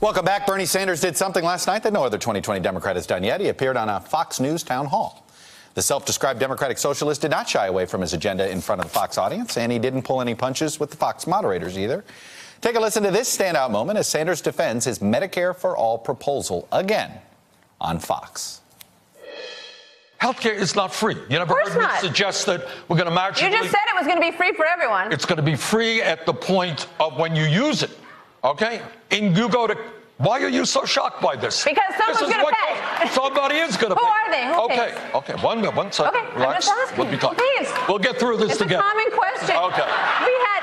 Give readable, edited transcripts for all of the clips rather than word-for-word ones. Welcome back. Bernie Sanders did something last night that no other 2020 Democrat has done yet. He appeared on a Fox News town hall. The self-described Democratic socialist did not shy away from his agenda in front of the Fox audience, and he didn't pull any punches with the Fox moderators either. Take a listen to this standout moment as Sanders defends his Medicare for All proposal again on Fox. Healthcare is not free. You never heard me suggest that we're going to march. You just said it was going to be free for everyone. It's going to be free at the point of when you use it. Okay? And you go to. Why are you so shocked by this? Because someone's going to pay. Somebody is going to pay. Who are they? Who pays? Okay. One second. Okay. Relax. We'll be talking. Please. We'll get through this together. It's a common question. Okay. We had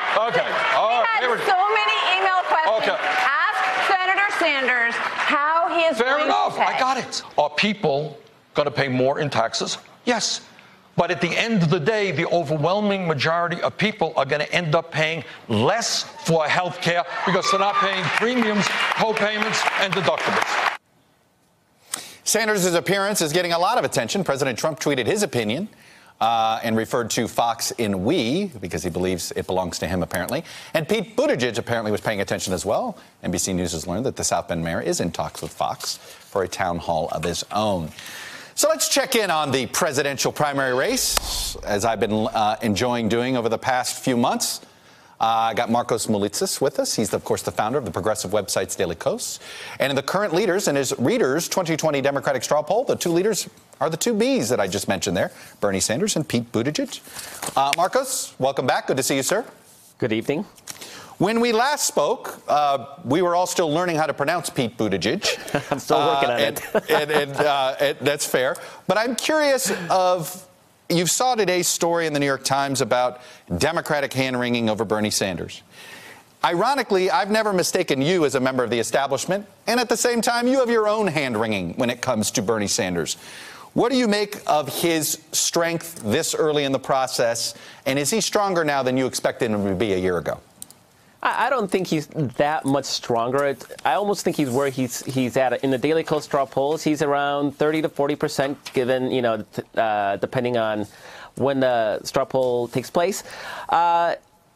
so many email questions. Okay. Ask Senator Sanders how he is going to pay. I got it. Are people going to pay more in taxes? Yes. But at the end of the day, the overwhelming majority of people are going to end up paying less for health care because they're not paying premiums, co-payments, and deductibles. Sanders' appearance is getting a lot of attention. President Trump tweeted his opinion and referred to Fox in we because he believes it belongs to him, apparently. And Pete Buttigieg apparently was paying attention as well. NBC News has learned that the South Bend mayor is in talks with Fox for a town hall of his own. So let's check in on the presidential primary race, as I've been enjoying doing over the past few months. I got Markos Moulitsas with us. He's, of course, the founder of the progressive websites Daily Kos. And in the current leaders and his readers' 2020 Democratic straw poll, the two leaders are the two Bs that I just mentioned there, Bernie Sanders and Pete Buttigieg. Markos, welcome back. Good to see you, sir. Good evening. When we last spoke, we were all still learning how to pronounce Pete Buttigieg. I'm still working on it. That's fair. But I'm curious of, you saw today's story in the New York Times about Democratic hand-wringing over Bernie Sanders. Ironically, I've never mistaken you as a member of the establishment, and at the same time, you have your own hand-wringing when it comes to Bernie Sanders. What do you make of his strength this early in the process, and is he stronger now than you expected him to be a year ago? I don't think he's that much stronger. I almost think he's where he's at. In the Daily Kos straw polls, he's around 30% to 40%, given, you know, depending on when the straw poll takes place.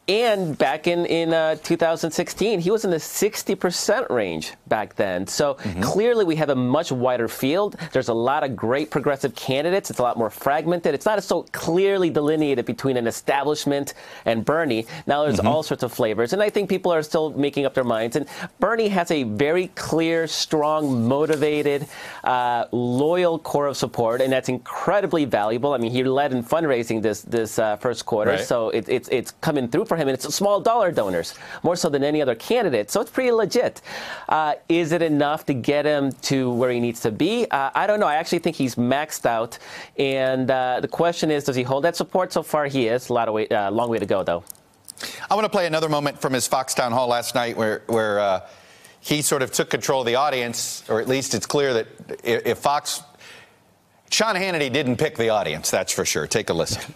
And back in 2016, he was in the 60% range back then. So clearly we have a much wider field. There's a lot of great progressive candidates. It's a lot more fragmented. It's not so clearly delineated between an establishment and Bernie. Now there's all sorts of flavors. And I think people are still making up their minds. And Bernie has a very clear, strong, motivated, loyal core of support. And that's incredibly valuable. I mean, he led in fundraising this first quarter. Right. So it's coming through for him, and it's small dollar donors, more so than any other candidate. So it's pretty legit. Is it enough to get him to where he needs to be? I don't know. I actually think he's maxed out. And the question is, does he hold that support? So far, he is. Long way to go, though. I want to play another moment from his Fox town hall last night where he sort of took control of the audience, or at least it's clear that if Fox... Sean Hannity didn't pick the audience, that's for sure. Take a listen.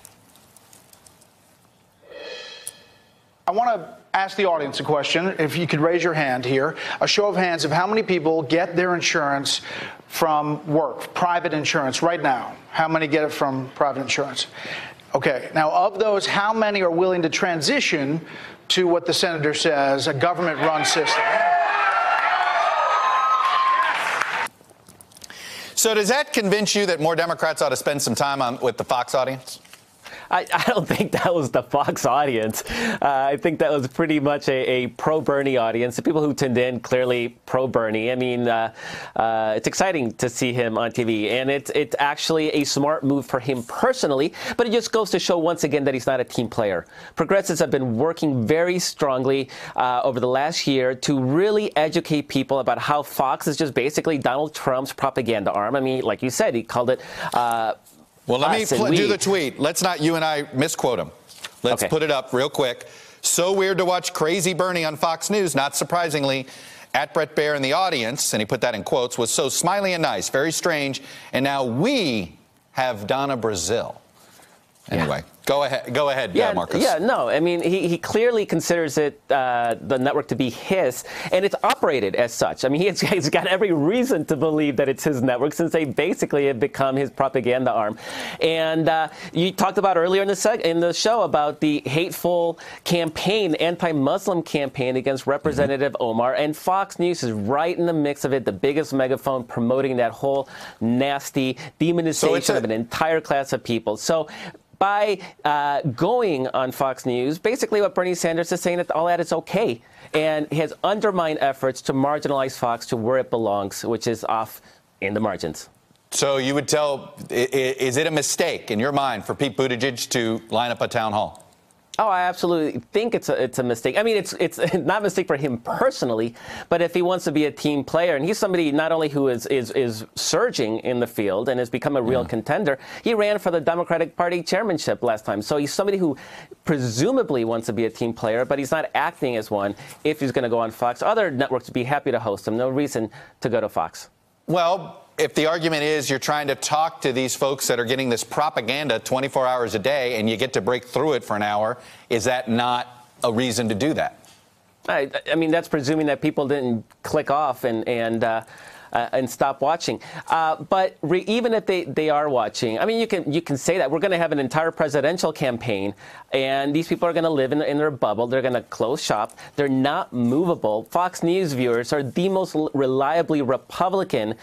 I want to ask the audience a question, if you could raise your hand here, a show of hands of how many people get their insurance from work, private insurance right now. How many get it from private insurance? Okay, now of those, how many are willing to transition to what the senator says, a government-run system? So does that convince you that more Democrats ought to spend some time with the Fox audience? I don't think that was the Fox audience. I think that was pretty much a pro-Bernie audience. The people who tuned in, clearly pro-Bernie. I mean, it's exciting to see him on TV. And it's actually a smart move for him personally. But it just goes to show once again that he's not a team player. Progressives have been working very strongly over the last year to really educate people about how Fox is just basically Donald Trump's propaganda arm. I mean, like you said, he called it... Well, let me do the tweet. Let's not you and I misquote him. Let's put it up real quick. So weird to watch crazy Bernie on Fox News. Not surprisingly, at Brett Baier in the audience, and he put that in quotes, was so smiley and nice, very strange. And now we have Donna Brazile. Anyway, Go ahead, Markos. Yeah, no, I mean, he clearly considers it, the network, to be his, and it's operated as such. I mean, he's got every reason to believe that it's his network, since they basically have become his propaganda arm. And you talked about earlier in the show about the hateful campaign, anti-Muslim campaign against Representative Omar, and Fox News is right in the mix of it, the biggest megaphone, promoting that whole nasty demonization of an entire class of people. So, by going on Fox News, basically what Bernie Sanders is saying, that all that is okay, and has undermined efforts to marginalize Fox to where it belongs, which is off in the margins. So you would tell, is it a mistake in your mind for Pete Buttigieg to line up a town hall? Oh, I absolutely think it's a mistake. I mean, it's not a mistake for him personally, but if he wants to be a team player, and he's somebody not only who is surging in the field and has become a real contender, he ran for the Democratic Party chairmanship last time. So he's somebody who presumably wants to be a team player, but he's not acting as one if he's going to go on Fox. Other networks would be happy to host him. No reason to go to Fox. Well, if the argument is you're trying to talk to these folks that are getting this propaganda 24 hours a day and you get to break through it for an hour, is that not a reason to do that? I mean, that's presuming that people didn't click off and stop watching. But even if they are watching, I mean, you can say that we're going to have an entire presidential campaign, and these people are going to live in their bubble. They're going to close shop. They're not movable. Fox News viewers are the most reliably Republican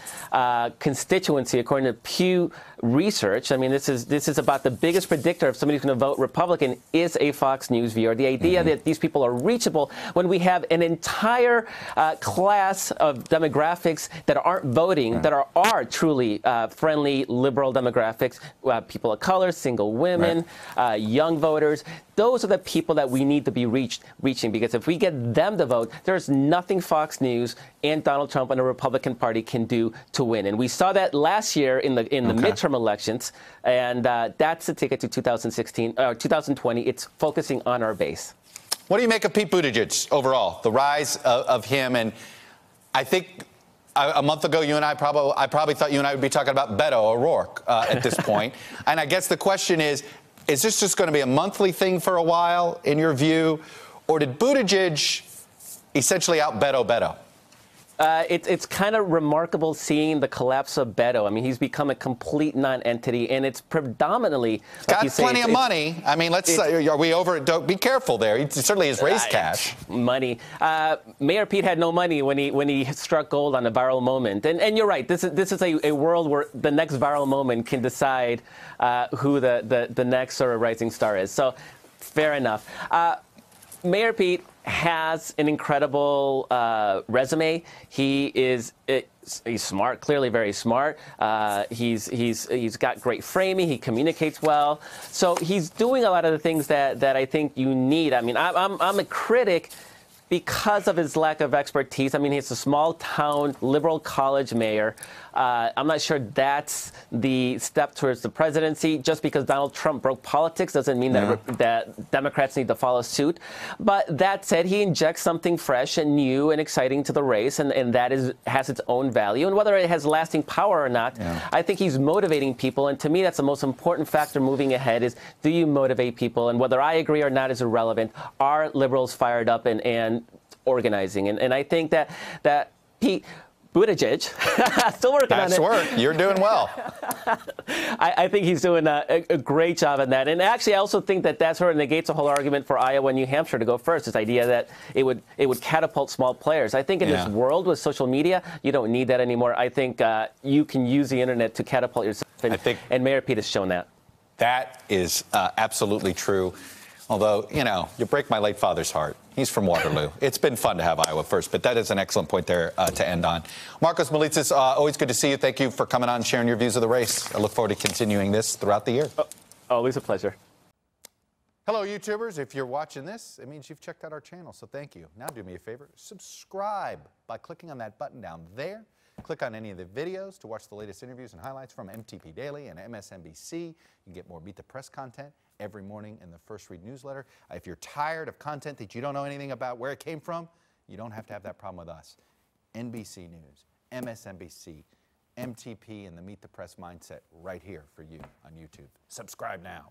constituency, according to Pew Research. I mean, this is about the biggest predictor of somebody who's going to vote Republican is a Fox News viewer. The idea that these people are reachable when we have an entire class of demographics that aren't voting, that are truly friendly, liberal demographics, people of color, single women, young voters. Those are the people that we need to be reaching, because if we get them to vote, there's nothing Fox News and Donald Trump and the Republican Party can do to win. And we saw that last year in the midterm elections, and that's the ticket to 2016 or 2020. It's focusing on our base. What do you make of Pete Buttigieg overall, the rise of him? And I think a month ago, I probably thought you and I would be talking about Beto O'Rourke at this point. And I guess the question is this just going to be a monthly thing for a while, in your view? Or did Buttigieg essentially out Beto? It's kind of remarkable seeing the collapse of Beto. I mean, he's become a complete non-entity, and it's predominantly Got plenty of money. I mean, are we over it? Don't be careful there. He certainly has raised cash. Money. Mayor Pete had no money when he struck gold on the viral moment. And you're right. This is a world where the next viral moment can decide who the next sort of rising star is. So, fair enough. Mayor Pete has an incredible resume. He's smart, clearly very smart. He's got great framing. He communicates well. So he's doing a lot of the things that I think you need. I mean, I'm a critic because of his lack of expertise. I mean, he's a small-town liberal college mayor. I'm not sure that's the step towards the presidency. Just because Donald Trump broke politics doesn't mean that Democrats need to follow suit. But that said, he injects something fresh and new and exciting to the race, and that has its own value. And whether it has lasting power or not, I think he's motivating people. And to me, that's the most important factor moving ahead is, do you motivate people? And whether I agree or not is irrelevant. Are liberals fired up and organizing? And I think that Pete Buttigieg, still working on it. That's work. You're doing well. I think he's doing a great job in that. And actually, I also think that sort of negates the whole argument for Iowa and New Hampshire to go first, this idea that it would catapult small players. I think in this world with social media, you don't need that anymore. I think you can use the internet to catapult yourself, and Mayor Pete has shown that. That is absolutely true. Although, you know, you break my late father's heart. He's from Waterloo. It's been fun to have Iowa first, but that is an excellent point there to end on. Markos Moulitsas, always good to see you. Thank you for coming on and sharing your views of the race. I look forward to continuing this throughout the year. Oh, always a pleasure. Hello, YouTubers. If you're watching this, it means you've checked out our channel, so thank you. Now do me a favor. Subscribe by clicking on that button down there. Click on any of the videos to watch the latest interviews and highlights from MTP Daily and MSNBC. You can get more Meet the Press content every morning in the First Read newsletter. If you're tired of content that you don't know anything about where it came from, you don't have to have that problem with us. NBC News, MSNBC, MTP, and the Meet the Press mindset right here for you on YouTube. Subscribe now.